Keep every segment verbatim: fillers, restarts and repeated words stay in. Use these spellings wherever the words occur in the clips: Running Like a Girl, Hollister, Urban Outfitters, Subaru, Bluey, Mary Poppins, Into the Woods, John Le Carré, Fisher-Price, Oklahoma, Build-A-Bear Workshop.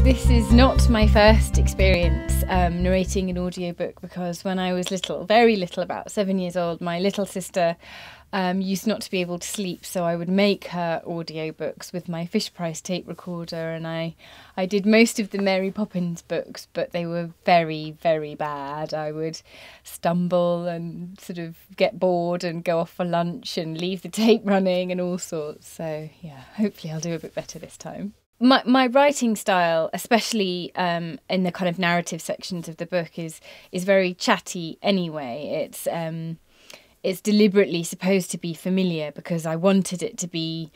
This is not my first experience um, narrating an audiobook, because when I was little, very little, about seven years old, my little sister um, used not to be able to sleep, so I would make her audiobooks with my Fisher-Price tape recorder, and I, I did most of the Mary Poppins books, but they were very, very bad. I would stumble and sort of get bored and go off for lunch and leave the tape running and all sorts, so yeah, hopefully I'll do a bit better this time. My, my writing style, especially um, in the kind of narrative sections of the book, is is very chatty anyway. It's, um, it's deliberately supposed to be familiar because I wanted it to be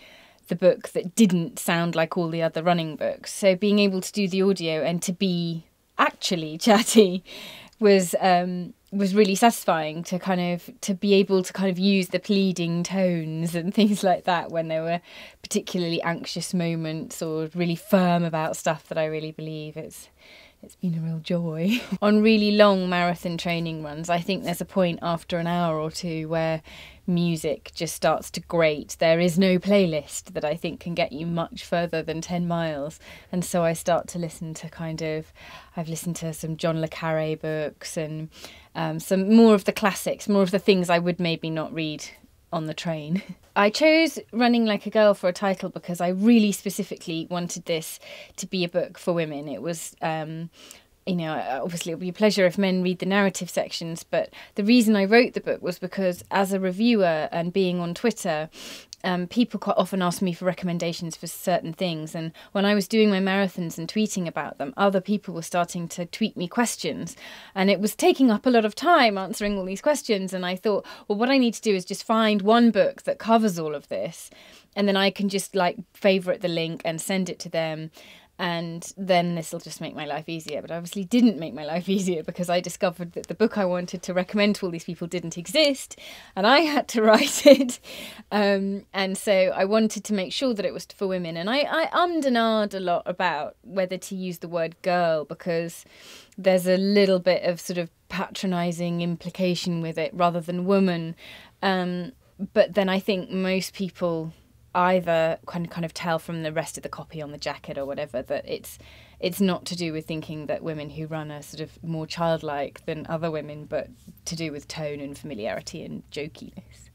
the book that didn't sound like all the other running books. So being able to do the audio and to be actually chatty was um, was really satisfying, to kind of to be able to kind of use the pleading tones and things like that when there were particularly anxious moments or really firm about stuff that I really believe. It's it's been a real joy. On really long marathon training runs, I think there's a point after an hour or two where music just starts to grate. There is no playlist that I think can get you much further than ten miles, and so I start to listen to kind of, I've listened to some John Le Carré books and um, some more of the classics, more of the things I would maybe not read on the train. I chose Running Like a Girl for a title because I really specifically wanted this to be a book for women. It was um, you know, obviously it would be a pleasure if men read the narrative sections, but the reason I wrote the book was because as a reviewer and being on Twitter, um, people quite often ask me for recommendations for certain things, and when I was doing my marathons and tweeting about them, other people were starting to tweet me questions, and it was taking up a lot of time answering all these questions, and I thought, well, what I need to do is just find one book that covers all of this, and then I can just like favourite the link and send it to them, and then this will just make my life easier. But obviously didn't make my life easier, because I discovered that the book I wanted to recommend to all these people didn't exist, and I had to write it. Um, and so I wanted to make sure that it was for women. And I, I ummed and ahed a lot about whether to use the word girl, because there's a little bit of sort of patronising implication with it rather than woman. Um, but then I think most people either can kind of tell from the rest of the copy on the jacket or whatever that it's it's not to do with thinking that women who run are sort of more childlike than other women, but to do with tone and familiarity and jokiness.